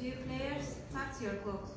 Dear players, touch your clothes.